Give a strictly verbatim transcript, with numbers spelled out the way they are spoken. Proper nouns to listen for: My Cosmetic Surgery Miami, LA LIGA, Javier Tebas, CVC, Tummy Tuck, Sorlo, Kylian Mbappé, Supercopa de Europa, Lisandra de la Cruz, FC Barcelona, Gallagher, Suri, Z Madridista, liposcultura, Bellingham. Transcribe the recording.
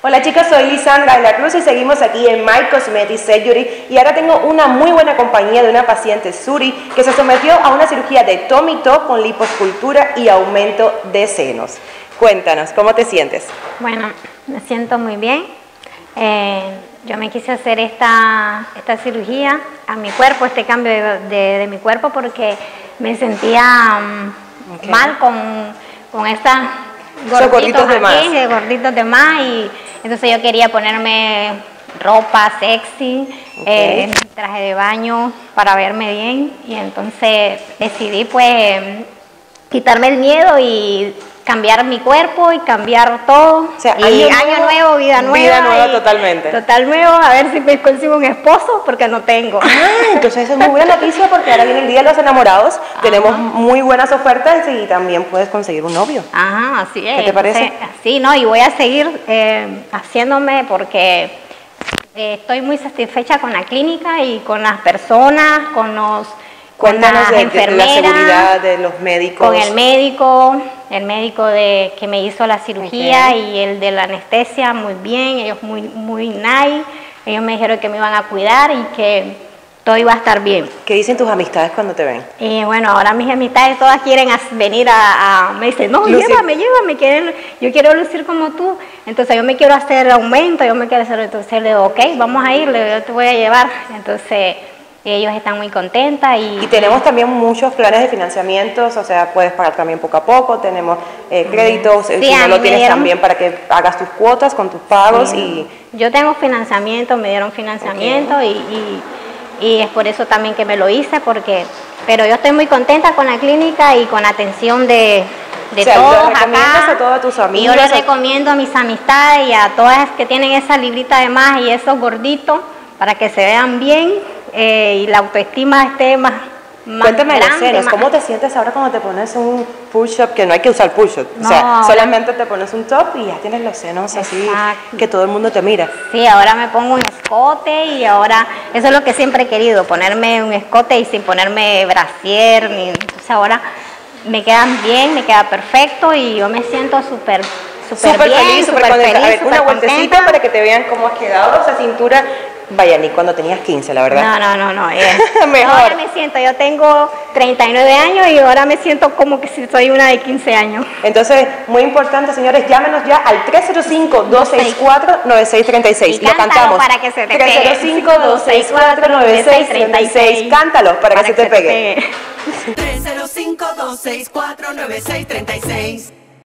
Hola chicos, soy Lisandra de la Cruz y seguimos aquí en My Cosmetic Surgery y ahora tengo una muy buena compañía de una paciente, Suri, que se sometió a una cirugía de tummy tuck con liposcultura y aumento de senos. Cuéntanos, ¿cómo te sientes? Bueno, me siento muy bien. Eh, yo me quise hacer esta, esta cirugía a mi cuerpo, este cambio de, de, de mi cuerpo porque me sentía um, okay. mal con, con estas gorditos, gorditos de más. Aquí, gorditos de más y entonces yo quería ponerme ropa sexy, okay. eh, traje de baño para verme bien y entonces decidí pues quitarme el miedo y cambiar mi cuerpo y cambiar todo. O sea, año, y nuevo, año nuevo, vida nueva. Vida nueva totalmente. Total nuevo, a ver si me consigo un esposo porque no tengo. Ah, entonces eso es muy buena noticia porque ahora viene el día de los enamorados, ajá. tenemos muy buenas ofertas y también puedes conseguir un novio. Ajá, así es. ¿Qué te parece? Entonces, sí, no, y voy a seguir eh, haciéndome porque eh, estoy muy satisfecha con la clínica y con las personas, con los... Cuéntanos de, de la seguridad de los médicos. Con el médico, el médico de, que me hizo la cirugía okay. y el de la anestesia, muy bien, ellos muy, muy nice. Ellos me dijeron que me iban a cuidar y que todo iba a estar bien. ¿Qué dicen tus amistades cuando te ven? Y bueno, ahora mis amistades todas quieren venir a... a me dicen, no, lucir. llévame, llévame, quieren, yo quiero lucir como tú. Entonces yo me quiero hacer aumento, yo me quiero hacer... Entonces le digo, ok, vamos a ir, yo te voy a llevar. Entonces... Ellos están muy contentas y... Y tenemos también muchos planes de financiamientos, o sea, puedes pagar también poco a poco, tenemos eh, créditos, sí, si no lo tienes dieron... también para que hagas tus cuotas con tus pagos sí. y... Yo tengo financiamiento, me dieron financiamiento okay. y, y, y es por eso también que me lo hice, porque... Pero yo estoy muy contenta con la clínica y con la atención de... De o sea, todos lo recomiendas acá, a todas tus amigas. Yo les recomiendo a mis amistades y a todas que tienen esa librita de más y esos gorditos, para que se vean bien eh, y la autoestima esté más, más Cuéntame grande, los senos, más... ¿Cómo te sientes ahora cuando te pones un push-up? Que no hay que usar push-up, no. o sea, solamente te pones un top y ya tienes los senos Exacto. así, que todo el mundo te mira. Sí, ahora me pongo un escote y ahora, eso es lo que siempre he querido, ponerme un escote y sin ponerme brasier, ni, entonces ahora me quedan bien, me queda perfecto y yo me siento súper Súper feliz, súper contenta. A ver, una vueltecita para que te vean cómo has quedado, o sea, cintura... Vaya, ni cuando tenías quince, la verdad. No, no, no, no. Eh. Mejor. Ahora me siento, yo tengo treinta y nueve años y ahora me siento como que si soy una de quince años. Entonces, muy importante, señores, llámenos ya al tres cero cinco, dos seis cuatro, nueve seis tres seis. Lo cantamos. Para que se te pegue. tres cero cinco, dos seis cuatro, nueve seis tres seis. Cántalo para que se te pegue. tres cero cinco, dos seis cuatro, nueve seis tres seis.